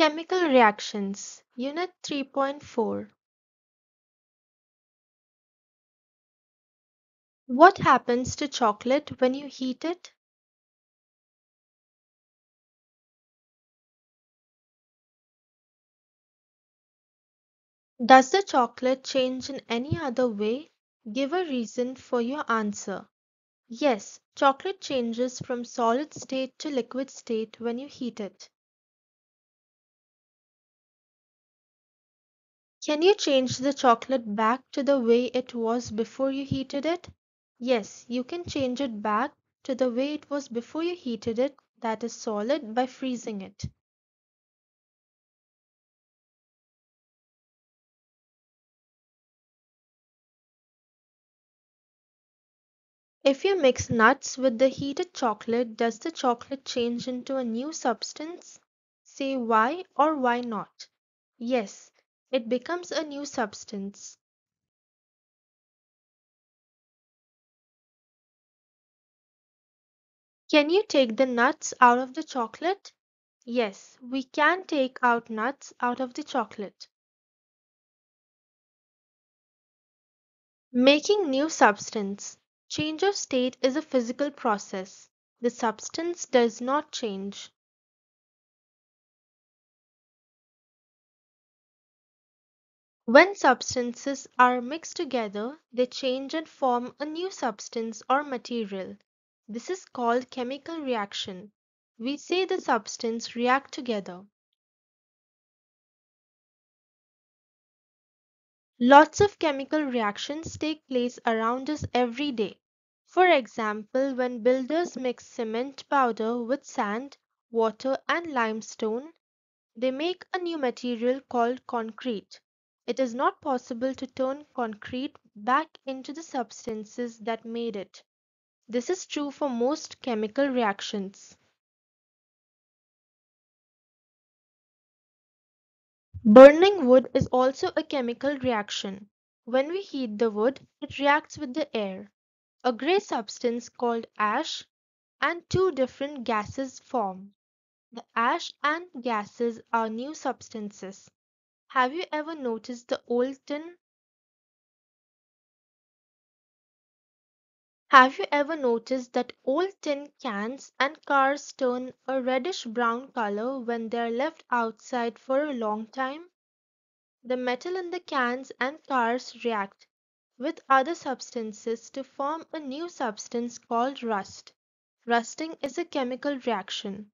Chemical Reactions, Unit 3.4. What happens to chocolate when you heat it? Does the chocolate change in any other way? Give a reason for your answer. Yes, chocolate changes from solid state to liquid state when you heat it. Can you change the chocolate back to the way it was before you heated it? Yes, you can change it back to the way it was before you heated it, that is solid, by freezing it. If you mix nuts with the heated chocolate, does the chocolate change into a new substance? Say why or why not. Yes, it becomes a new substance. Can you take the nuts out of the chocolate? Yes, we can take out nuts out of the chocolate. Making new substance. Change of state is a physical process. The substance does not change. When substances are mixed together, they change and form a new substance or material. This is called chemical reaction. We say the substances react together. Lots of chemical reactions take place around us every day. For example, when builders mix cement powder with sand, water and limestone, they make a new material called concrete. It is not possible to turn concrete back into the substances that made it. This is true for most chemical reactions. Burning wood is also a chemical reaction. When we heat the wood, it reacts with the air. A grey substance called ash and two different gases form. The ash and gases are new substances. Have you ever noticed the old tin? Have you ever noticed that old tin cans and cars turn a reddish-brown color when they are left outside for a long time? The metal in the cans and cars react with other substances to form a new substance called rust. Rusting is a chemical reaction.